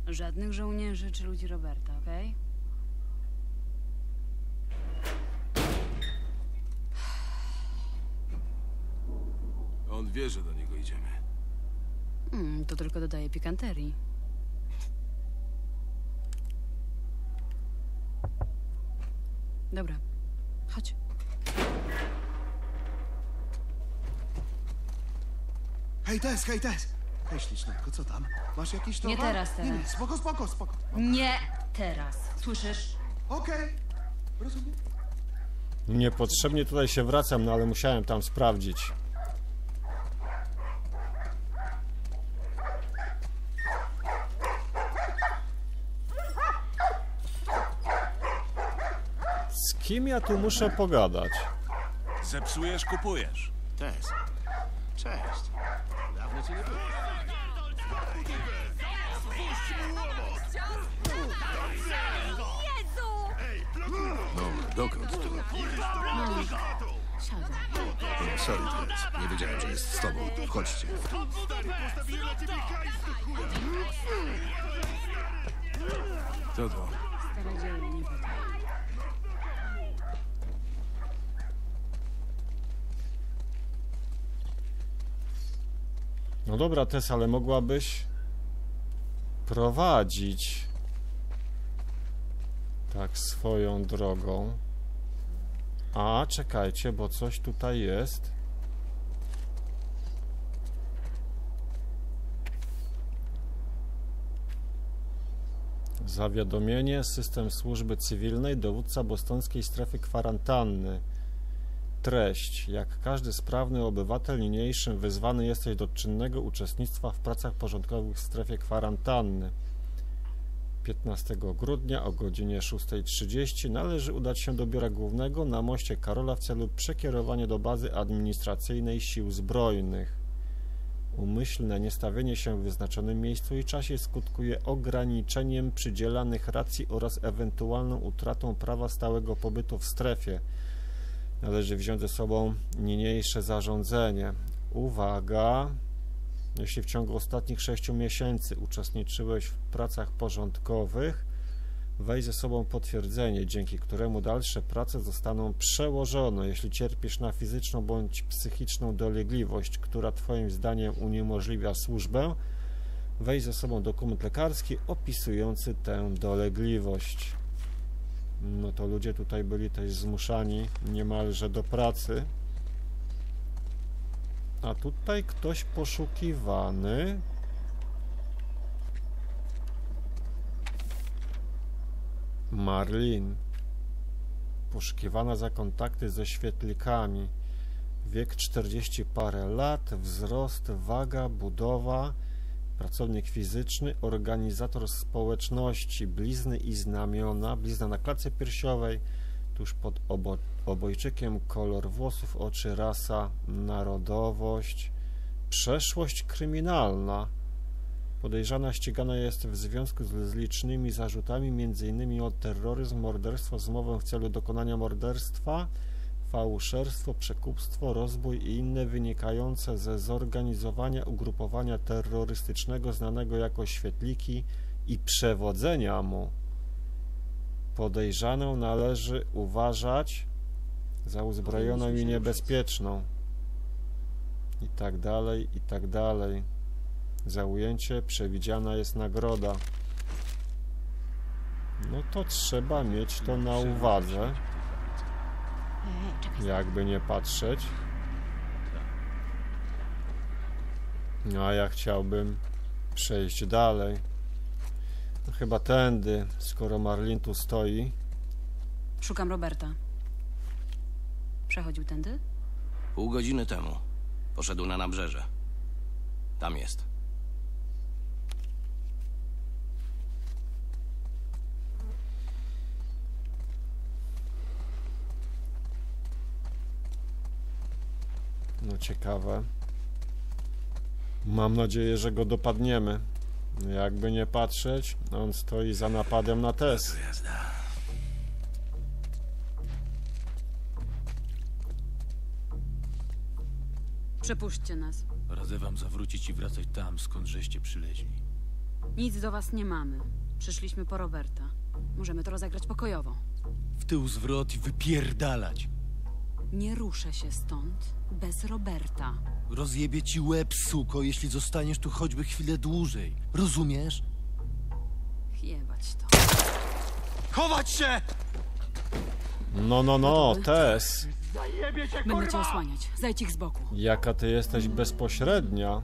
Żadnych żołnierzy czy ludzi Roberta, okej? Okay? On wie, że do niego idziemy. To tylko dodaje pikanterii. Dobra, chodź. Hej Tess, hej Tess! Hej ślicznako, co tam? Masz jakieś towar? Nie teraz, teraz. Nie, spoko, spoko, spoko. Nie teraz, słyszysz? Okej, rozumiem. Niepotrzebnie tutaj się wracam, no ale musiałem tam sprawdzić. Kim ja tu muszę pogadać? Zepsujesz, kupujesz. Tess. Cześć. Dawno cię nie było. No, dokąd tu? Sorry, Tess. Nie wiedziałem, że jest z tobą. Chodźcie. Co to? No dobra, Tess, ale mogłabyś prowadzić tak swoją drogą. A, czekajcie, bo coś tutaj jest. Zawiadomienie, system służby cywilnej, dowódca bostońskiej strefy kwarantanny. Treść. Jak każdy sprawny obywatel niniejszym wezwany jesteś do czynnego uczestnictwa w pracach porządkowych w strefie kwarantanny. 15 grudnia o godzinie 6:30 należy udać się do biura głównego na Moście Karola w celu przekierowania do bazy administracyjnej sił zbrojnych. Umyślne niestawienie się w wyznaczonym miejscu i czasie skutkuje ograniczeniem przydzielanych racji oraz ewentualną utratą prawa stałego pobytu w strefie. Należy wziąć ze sobą niniejsze zarządzenie. Uwaga! Jeśli w ciągu ostatnich 6 miesięcy uczestniczyłeś w pracach porządkowych, weź ze sobą potwierdzenie, dzięki któremu dalsze prace zostaną przełożone. Jeśli cierpisz na fizyczną bądź psychiczną dolegliwość, która Twoim zdaniem uniemożliwia służbę, weź ze sobą dokument lekarski opisujący tę dolegliwość. No to ludzie tutaj byli też zmuszani niemalże do pracy. A tutaj ktoś poszukiwany. Marlene. Poszukiwana za kontakty ze świetlikami. Wiek 40 parę lat, wzrost, waga, budowa, pracownik fizyczny, organizator społeczności, blizny i znamiona, blizna na klatce piersiowej, tuż pod obojczykiem, kolor włosów, oczy, rasa, narodowość, przeszłość kryminalna. Podejrzana ścigana jest w związku z licznymi zarzutami, m.in. o terroryzm, morderstwo, zmowę w celu dokonania morderstwa, fałszerstwo, przekupstwo, rozbój i inne wynikające ze zorganizowania ugrupowania terrorystycznego znanego jako Świetliki i przewodzenia mu. Podejrzaną należy uważać za uzbrojoną i niebezpieczną. I tak dalej, i tak dalej. Za ujęcie przewidziana jest nagroda. No to trzeba mieć to na uwadze. Jakby nie patrzeć. No a ja chciałbym przejść dalej. No chyba tędy, skoro Marlene tu stoi. Szukam Roberta. Przechodził tędy? Pół godziny temu. Poszedł na nabrzeże. Tam jest. No ciekawe. Mam nadzieję, że go dopadniemy. Jakby nie patrzeć, on stoi za napadem na Tess. Przepuśćcie nas. Radzę wam zawrócić i wracać tam, skąd żeście przyleźli. Nic do was nie mamy. Przyszliśmy po Roberta. Możemy to rozegrać pokojowo. W tył zwrot i wypierdalać. Nie ruszę się stąd bez Roberta. Rozjebie ci łeb, suko, jeśli zostaniesz tu choćby chwilę dłużej. Rozumiesz? Jebać to. Chować się! No, Tess. Zajebie cię, kurwa! Będę cię osłaniać. Zajdź ich z boku. Jaka ty jesteś bezpośrednia.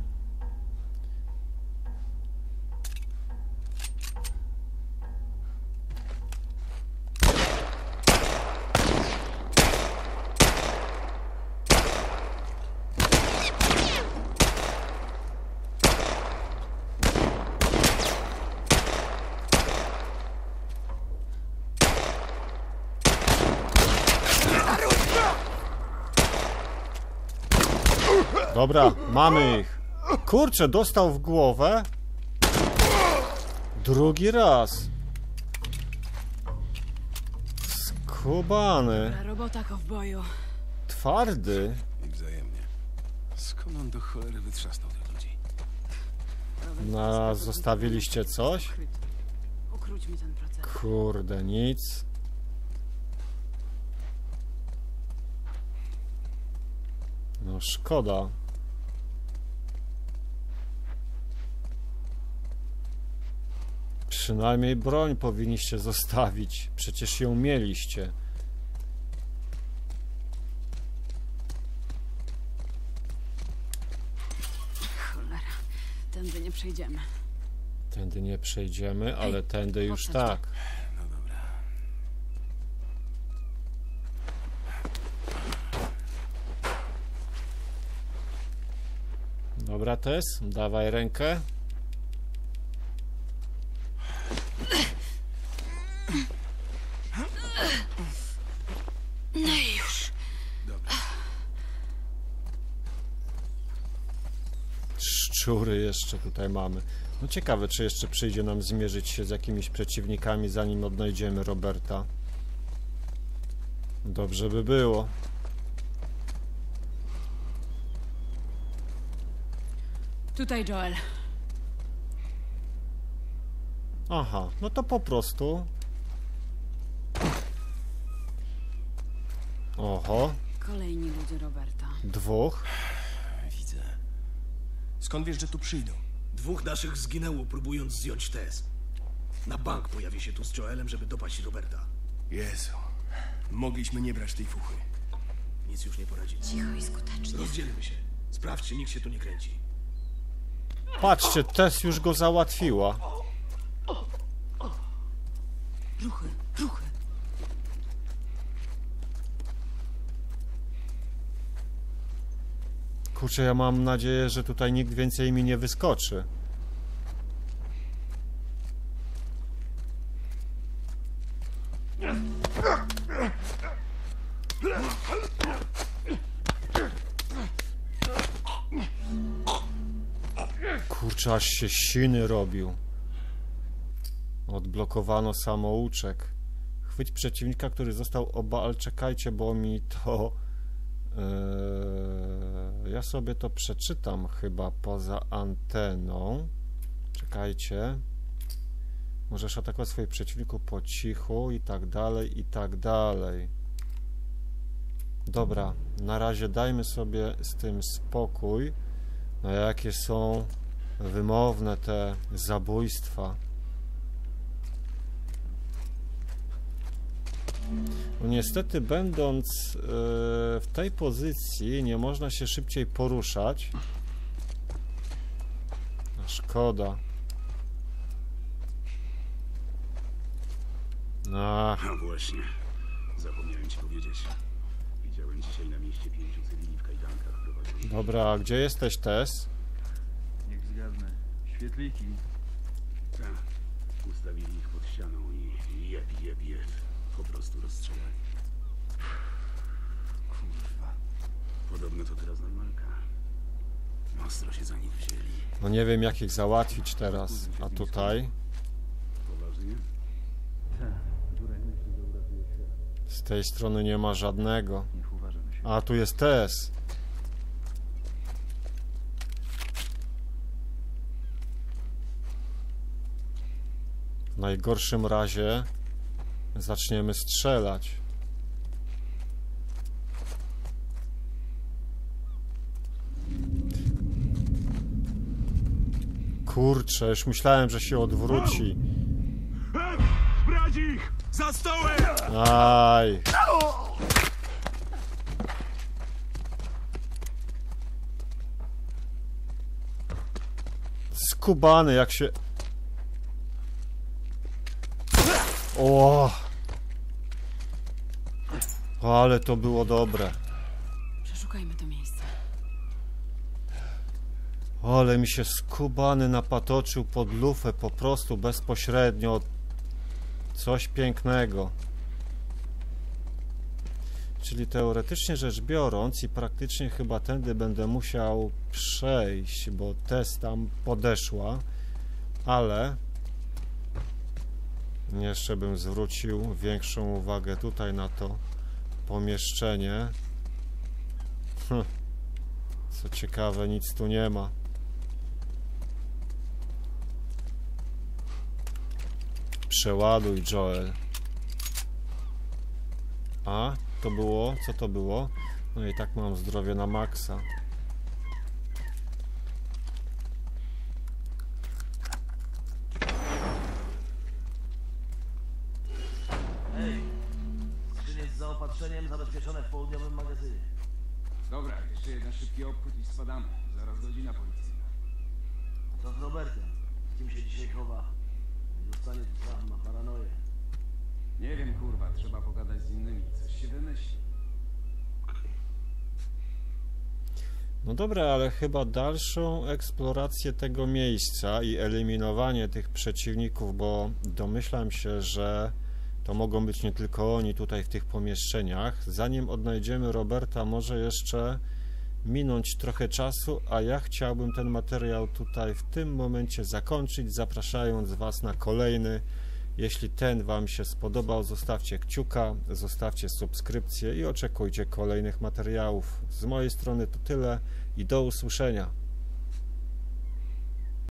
Dobra, mamy ich. Kurczę, dostał w głowę. Drugi raz. Skubany. Robota, kowboju. Twardy. I wzajemnie. Skąd on do cholery wytrzasnął tych ludzi? No, zostawiliście coś? Ukróć mi ten proces. Kurde, nic. No, szkoda. Przynajmniej broń powinniście zostawić. Przecież ją mieliście. Cholera, tędy nie przejdziemy. Tędy nie przejdziemy, ale ej, tędy już tak. No dobra. Dobra, Tess, dawaj rękę. No i już. Dobra. Szczury jeszcze tutaj mamy. No ciekawe, czy jeszcze przyjdzie nam zmierzyć się z jakimiś przeciwnikami, zanim odnajdziemy Roberta. Dobrze by było. Tutaj Joel. Aha, no to po prostu... Oho. Kolejni ludzie Roberta. Dwóch. Widzę. Skąd wiesz, że tu przyjdą? Dwóch naszych zginęło, próbując zdjąć Tess. Na bank pojawi się tu z Joelem, żeby dopaść Roberta. Jezu. Mogliśmy nie brać tej fuchy. Nic już nie poradzi. Cicho i skutecznie. Rozdzielmy się. Sprawdź, czy nikt się tu nie kręci. Patrzcie, Tess już go załatwiła. Ruchy, ruchy. Kurczę, ja mam nadzieję, że tutaj nikt więcej mi nie wyskoczy. Kurczę, aż się siny robił. Odblokowano samouczek. Chwyć przeciwnika, który został obalony, ale czekajcie, bo mi to... Ja sobie to przeczytam chyba poza anteną. Czekajcie. Możesz atakować swoich przeciwników po cichu i tak dalej, i tak dalej. Dobra, na razie dajmy sobie z tym spokój. No jakie są wymowne te zabójstwa. Niestety, będąc w tej pozycji, nie można się szybciej poruszać. Szkoda. Ach. No właśnie, zapomniałem ci powiedzieć. Widziałem dzisiaj na mieście 5 cywili w kajdankach. Dobra, a gdzie jesteś, Tess? Niech zgadnę. Świetliki. Tak, ustawili ich pod ścianą i jeb. Po prostu rozstrzelali. Kurwa. Podobno to teraz normalka. Ostro się za nich wzięli. No nie wiem, jak ich załatwić teraz. A tutaj? Poważnie? Z tej strony nie ma żadnego. A tu jest Tess. W najgorszym razie zaczniemy strzelać. Kurczę, już myślałem, że się odwróci. Brać ich! Za stołem! Aj! Skubany, jak się... O! Ale to było dobre. Przeszukajmy to miejsce. Ale mi się skubany napatoczył pod lufę, po prostu bezpośrednio. Coś pięknego. Czyli teoretycznie rzecz biorąc i praktycznie chyba tędy będę musiał przejść, bo Tess tam podeszła, ale... Jeszcze bym zwrócił większą uwagę tutaj na to pomieszczenie. Co ciekawe, nic tu nie ma. Przeładuj, Joel. A, to było? Co to było? No i tak mam zdrowie na maksa. Zabezpieczone w południowym magazynie. Dobra, jeszcze jeden szybki obchód i spadamy. Zaraz godzina policyjna. Co z Robertem? Kim się dzisiaj chowa? Zostanie tu sam, ma paranoję. Nie wiem, kurwa, trzeba pogadać z innymi. Coś się wymyśli. No dobra, ale chyba dalszą eksplorację tego miejsca i eliminowanie tych przeciwników, bo domyślam się, że to mogą być nie tylko oni tutaj w tych pomieszczeniach. Zanim odnajdziemy Roberta, może jeszcze minąć trochę czasu, a ja chciałbym ten materiał tutaj w tym momencie zakończyć, zapraszając Was na kolejny. Jeśli ten Wam się spodobał, zostawcie kciuka, zostawcie subskrypcję i oczekujcie kolejnych materiałów. Z mojej strony to tyle i do usłyszenia.